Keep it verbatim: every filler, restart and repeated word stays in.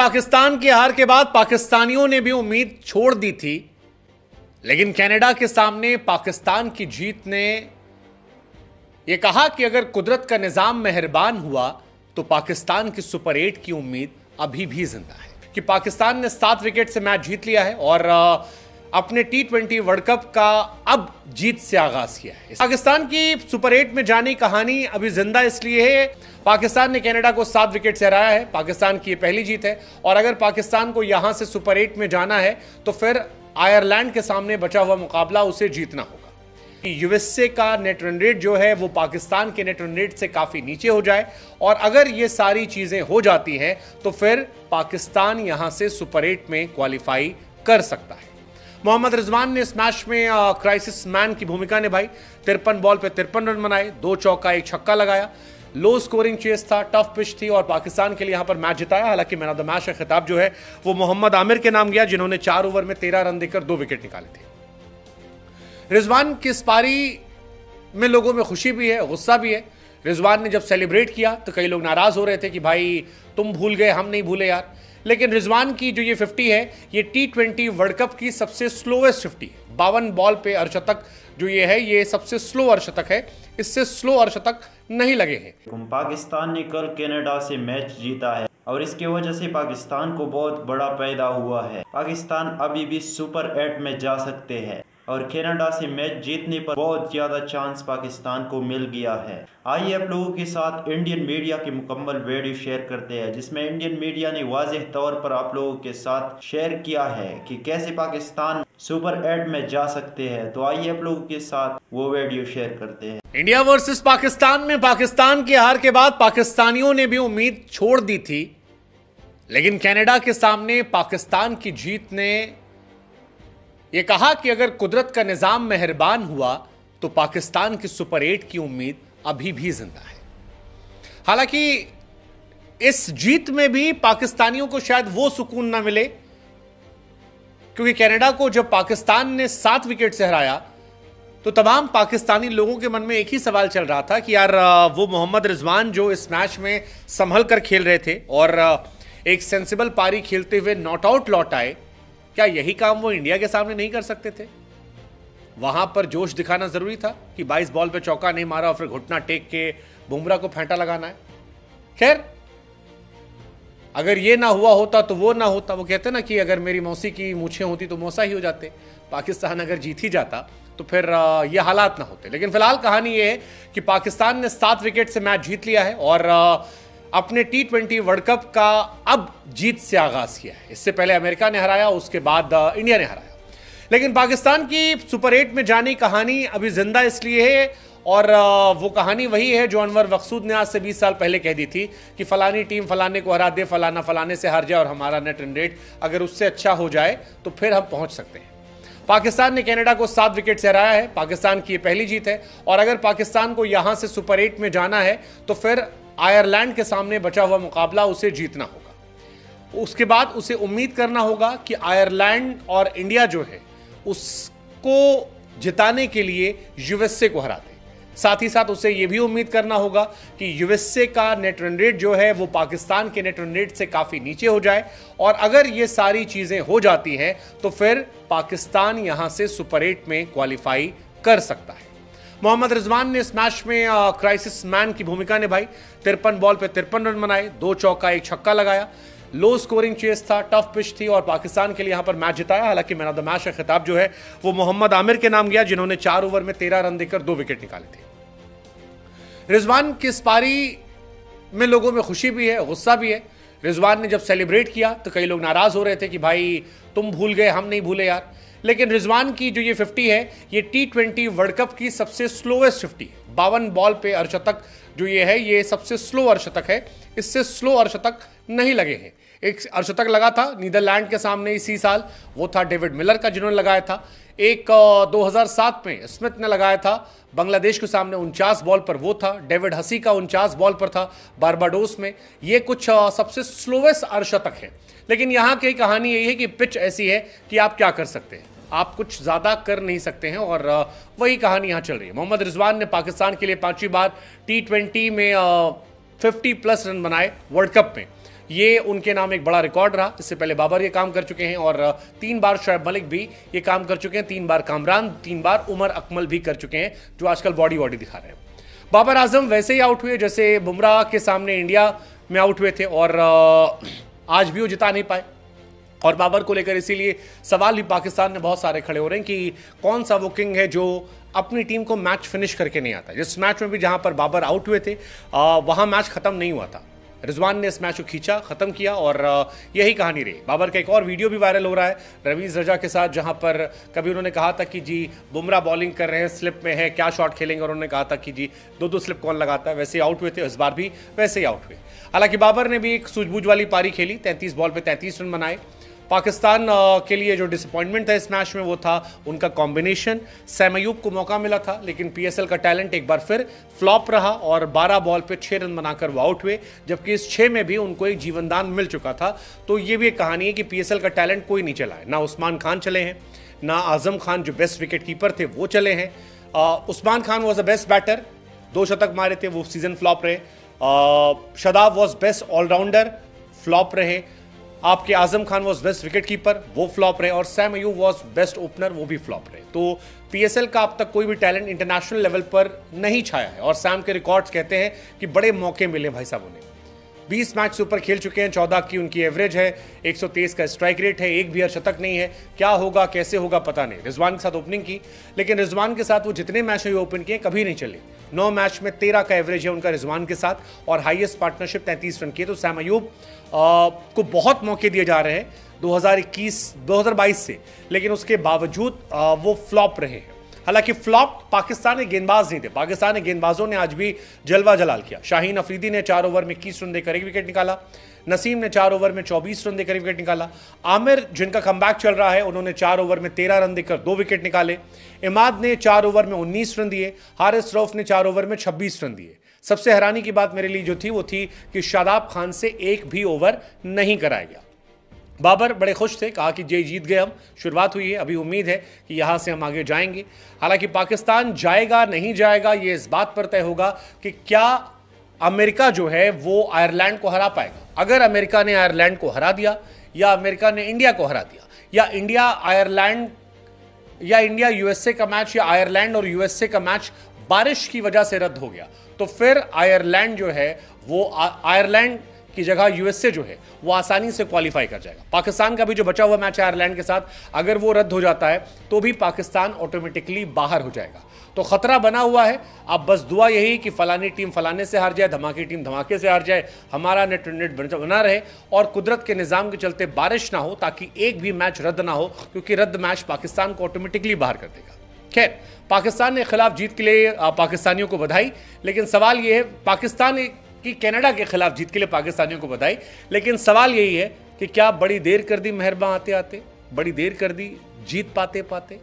पाकिस्तान की हार के बाद पाकिस्तानियों ने भी उम्मीद छोड़ दी थी, लेकिन कनाडा के सामने पाकिस्तान की जीत ने यह कहा कि अगर कुदरत का निजाम मेहरबान हुआ तो पाकिस्तान की सुपर एट की उम्मीद अभी भी जिंदा है कि पाकिस्तान ने सात विकेट से मैच जीत लिया है और अपने टी ट्वेंटी वर्ल्ड कप का अब जीत से आगाज किया है। पाकिस्तान की सुपर एट में जाने कहानी अभी जिंदा इसलिए है, पाकिस्तान ने कनाडा को सात विकेट से हराया है, पाकिस्तान की पहली जीत है और अगर पाकिस्तान को यहां से सुपर एट में जाना है तो फिर आयरलैंड के सामने बचा हुआ मुकाबला उसे जीतना होगा। यूएसए का नेट रन रेट जो है वो पाकिस्तान के नेट रन रेट से काफी नीचे हो जाए और अगर ये सारी चीजें हो जाती हैं तो फिर पाकिस्तान यहां से सुपर एट में क्वालिफाई कर सकता है। मोहम्मद रिजवान ने इस मैच में क्राइसिस मैन की भूमिका निभाई, तिरपन बॉल पे तिरपन रन बनाए, दो चौका एक छक्का लगाया। लो स्कोरिंग चेस था, टफ पिच थी और पाकिस्तान के लिए यहां पर मैच जिताया। हालांकि मैन ऑफ द मैच का खिताब जो है वो मोहम्मद आमिर के नाम गया, जिन्होंने चार ओवर में तेरह रन देकर दो विकेट निकाले थे। रिजवान की इस पारी में लोगों में खुशी भी है, गुस्सा भी है। रिजवान ने जब सेलिब्रेट किया तो कई लोग नाराज हो रहे थे कि भाई तुम भूल गए, हम नहीं भूले यार। लेकिन रिजवान की जो ये फिफ्टी है ये टी ट्वेंटी वर्ल्ड कप की सबसे स्लोएस्ट फिफ्टी है। बावन बॉल पे अर्धशतक जो ये है ये सबसे स्लो अर्धशतक है, इससे स्लो अर्धशतक नहीं लगे हैं। पाकिस्तान ने कल कनाडा से मैच जीता है और इसके वजह से पाकिस्तान को बहुत बड़ा फायदा हुआ है। पाकिस्तान अभी भी सुपर एट में जा सकते हैं और कनाडा से मैच जीतने पर बहुत ज़्यादा चांस पाकिस्तान को मिल गया है। आइए आप लोगों के साथ इंडियन मीडिया की मुकम्मल वीडियो शेयर करते हैं, जिसमें इंडियन मीडिया ने वाज़ेह तौर पर आप लोगों के साथ शेयर किया है कि कैसे पाकिस्तान सुपर एट में जा सकते हैं। तो आइए आप लोगों के साथ वो वीडियो शेयर करते हैं। इंडिया वर्सेस पाकिस्तान में पाकिस्तान की हार के बाद पाकिस्तानियों ने भी उम्मीद छोड़ दी थी, लेकिन कनाडा के सामने पाकिस्तान की जीत ने ये कहा कि अगर कुदरत का निज़ाम मेहरबान हुआ तो पाकिस्तान की सुपर एट की उम्मीद अभी भी जिंदा है। हालांकि इस जीत में भी पाकिस्तानियों को शायद वो सुकून ना मिले, क्योंकि कनाडा को जब पाकिस्तान ने सात विकेट से हराया तो तमाम पाकिस्तानी लोगों के मन में एक ही सवाल चल रहा था कि यार वो मोहम्मद रिजवान जो इस मैच में संभल कर खेल रहे थे और एक सेंसिबल पारी खेलते हुए नॉट आउट लौट आए, क्या यही काम वो इंडिया के सामने नहीं कर सकते थे? वहां पर जोश दिखाना जरूरी था कि बाईस बॉल पे चौका नहीं मारा और फिर घुटना टेक के बुमराह को फेंटा लगाना है। खैर अगर ये ना हुआ होता तो वो ना होता। वो कहते ना कि अगर मेरी मौसी की मूछें होती तो मौसा ही हो जाते। पाकिस्तान अगर जीत ही जाता तो फिर ये हालात ना होते। लेकिन फिलहाल कहानी ये है कि पाकिस्तान ने सात विकेट से मैच जीत लिया है और अपने टी ट्वेंटी वर्ल्ड कप का अब जीत से आगाज किया है। इससे पहले अमेरिका ने हराया, उसके बाद इंडिया ने हराया। लेकिन पाकिस्तान की सुपर एट में जाने कहानी अभी जिंदा इसलिए है और वो कहानी वही है जो अनवर मकसूद ने आज से बीस साल पहले कह दी थी कि फलानी टीम फलाने को हरा दे, फलाना फलाने से हार जाए और हमारा नेट रन रेट अगर उससे अच्छा हो जाए तो फिर हम पहुंच सकते हैं। पाकिस्तान ने कनाडा को सात विकेट से हराया है, पाकिस्तान की ये पहली जीत है और अगर पाकिस्तान को यहाँ से सुपर एट में जाना है तो फिर आयरलैंड के सामने बचा हुआ मुकाबला उसे जीतना होगा। उसके बाद उसे उम्मीद करना होगा कि आयरलैंड और इंडिया जो है उसको जिताने के लिए यूएसए को हरा दे। साथ ही साथ उसे यह भी उम्मीद करना होगा कि यूएसए का नेट रन रेट जो है वो पाकिस्तान के नेट रन रेट से काफ़ी नीचे हो जाए और अगर ये सारी चीज़ें हो जाती हैं तो फिर पाकिस्तान यहाँ से सुपर एट में क्वालिफाई कर सकता है। मोहम्मद रिजवान ने इस मैच में क्राइसिस मैन की भूमिका निभाई, तिरपन बॉल पे तिरपन रन बनाए, दो चौका एक छक्का लगाया। लो स्कोरिंग चेस था, टफ पिच थी और पाकिस्तान के लिए यहां पर मैच जिताया। हालांकि मैन ऑफ द मैच का खिताब जो है वो मोहम्मद आमिर के नाम गया, जिन्होंने चार ओवर में तेरह रन देकर दो विकेट निकाले थे। रिजवान की इस पारी में लोगों में खुशी भी है, गुस्सा भी है। रिजवान ने जब सेलिब्रेट किया तो कई लोग नाराज हो रहे थे कि भाई तुम भूल गए, हम नहीं भूले यार। लेकिन रिजवान की जो ये फिफ्टी है ये टी ट्वेंटी वर्ल्ड कप की सबसे स्लोएस्ट फिफ्टी है। बावन बॉल पे अर्धशतक जो ये है ये सबसे स्लो अर्धशतक है, इससे स्लो अर्धशतक नहीं लगे हैं। एक अर्धशतक लगा था नीदरलैंड के सामने इसी साल, वो था डेविड मिलर का जिन्होंने लगाया था। एक दो हज़ार सात में स्मिथ ने लगाया था बांग्लादेश के सामने उनचास बॉल पर, वो था डेविड हसी का उनचास बॉल पर था बारबाडोस में। ये कुछ सबसे स्लोएस्ट अर्धशतक है। लेकिन यहाँ की कहानी यही है कि पिच ऐसी है कि आप क्या कर सकते हैं, आप कुछ ज़्यादा कर नहीं सकते हैं और वही कहानी यहाँ चल रही है। मोहम्मद रिजवान ने पाकिस्तान के लिए पांचवी बार टी ट्वेंटी में फिफ्टी प्लस रन बनाए वर्ल्ड कप में। ये उनके नाम एक बड़ा रिकॉर्ड रहा। इससे पहले बाबर ये काम कर चुके हैं और तीन बार शुएब मलिक भी ये काम कर चुके हैं, तीन बार कामरान, तीन बार उमर अकमल भी कर चुके हैं जो आजकल बॉडी बॉडी दिखा रहे हैं। बाबर आजम वैसे ही आउट हुए जैसे बुमराह के सामने इंडिया में आउट हुए थे और आज भी वो जिता नहीं पाए और बाबर को लेकर इसीलिए सवाल भी पाकिस्तान में बहुत सारे खड़े हो रहे हैं कि कौन सा वो किंग है जो अपनी टीम को मैच फिनिश करके नहीं आता। जिस मैच में भी जहां पर बाबर आउट हुए थे वहां मैच खत्म नहीं हुआ था, रिजवान ने इस मैच को खींचा, ख़त्म किया और यही कहानी रही। बाबर का एक और वीडियो भी वायरल हो रहा है रवींद्र जडेजा के साथ जहां पर कभी उन्होंने कहा था कि जी बुमराह बॉलिंग कर रहे हैं, स्लिप में है, क्या शॉट खेलेंगे, और उन्होंने कहा था कि जी दो दो स्लिप कौन लगाता है। वैसे ही आउट हुए थे, इस बार भी वैसे ही आउट हुए। हालांकि बाबर ने भी एक सूझबूझ वाली पारी खेली, तैंतीस बॉल पर तैंतीस रन बनाए। पाकिस्तान के लिए जो डिसअपॉइंटमेंट था इस मैच में वो था उनका कॉम्बिनेशन। सैम अयूब को मौका मिला था लेकिन पीएसएल का टैलेंट एक बार फिर फ्लॉप रहा और बारह बॉल पे छह रन बनाकर वो आउट हुए, जबकि इस छह में भी उनको एक जीवनदान मिल चुका था। तो ये भी एक कहानी है कि पीएसएल का टैलेंट कोई नहीं चला है, ना उस्मान खान चले हैं, ना आजम खान जो बेस्ट विकेट कीपर थे वो चले हैं। Usman Khan was the best batter, दो शतक मारे थे, वो सीजन फ्लॉप रहे। Shadab was best allrounder, flop रहे। आपके Azam Khan was best wicket keeper, वो फ्लॉप रहे और Saim Ayub was best opener, वो भी फ्लॉप रहे। तो पीएसएल का अब तक कोई भी टैलेंट इंटरनेशनल लेवल पर नहीं छाया है और सैम के रिकॉर्ड्स कहते हैं कि बड़े मौके मिले भाई साहब उन्हें। बीस मैच से ऊपर खेल चुके हैं, चौदह की उनकी एवरेज है, एक सौ तेईस का स्ट्राइक रेट है, एक भी अर्धशतक नहीं है। क्या होगा कैसे होगा पता नहीं। रिजवान के साथ ओपनिंग की लेकिन रिजवान के साथ वो जितने मैच हुए ओपन किए कभी नहीं चले। नौ मैच में तेरह का एवरेज है उनका रिजवान के साथ और हाईएस्ट पार्टनरशिप तैंतीस रन की है। तो सैम अयूब को बहुत मौके दिए जा रहे हैं दो हज़ार इक्कीस दो हज़ार बाईस से, लेकिन उसके बावजूद आ, वो फ्लॉप रहे हैं। हालांकि फ्लॉप पाकिस्तान के गेंदबाज नहीं थे, पाकिस्तान के गेंदबाजों ने आज भी जलवा जलाल किया। शाहीन अफरीदी ने चार ओवर में इक्कीस रन देकर एक विकेट निकाला, नसीम ने चार ओवर में चौबीस रन देकर विकेट निकाला, आमिर जिनका कमबैक चल रहा है उन्होंने चार ओवर में तेरह रन देकर दो विकेट निकाले, इमाद ने चार ओवर में उन्नीस रन दिए, हारिस रऊफ ने चार ओवर में छब्बीस रन दिए। सबसे हैरानी की बात मेरे लिए जो थी वो थी कि शादाब खान से एक भी ओवर नहीं कराया गया। बाबर बड़े खुश थे, कहा कि ये जीत गए, हम शुरुआत हुई है, अभी उम्मीद है कि यहाँ से हम आगे जाएंगे। हालांकि पाकिस्तान जाएगा नहीं जाएगा ये इस बात पर तय होगा कि क्या अमेरिका जो है वो आयरलैंड को हरा पाएगा। अगर अमेरिका ने आयरलैंड को हरा दिया या अमेरिका ने इंडिया को हरा दिया या इंडिया आयरलैंड या इंडिया यूएसए का मैच या आयरलैंड और यूएसए का मैच बारिश की वजह से रद्द हो गया तो फिर आयरलैंड जो है वो आयरलैंड की जगह यूएसए जो है वो आसानी से क्वालिफाई कर जाएगा। पाकिस्तान का भी जो बचा हुआ मैच है आयरलैंड के साथ अगर वो रद्द हो जाता है तो भी पाकिस्तान ऑटोमेटिकली बाहर हो जाएगा। तो खतरा बना हुआ है। अब बस दुआ यही कि फलानी टीम फलाने से हार जाए, धमाके टीम धमाके से हार जाए, हमारा नेट टू नेट बना रहे और कुदरत के निज़ाम के चलते बारिश ना हो ताकि एक भी मैच रद्द ना हो, क्योंकि रद्द मैच पाकिस्तान को ऑटोमेटिकली बाहर कर देगा। खैर पाकिस्तान के खिलाफ जीत के लिए पाकिस्तानियों को बधाई, लेकिन सवाल यह है पाकिस्तान कि कनाडा के खिलाफ जीत के लिए पाकिस्तानियों को बधाई, लेकिन सवाल यही है कि क्या बड़ी देर कर दी मेहरबान आते आते, बड़ी देर कर दी जीत पाते पाते।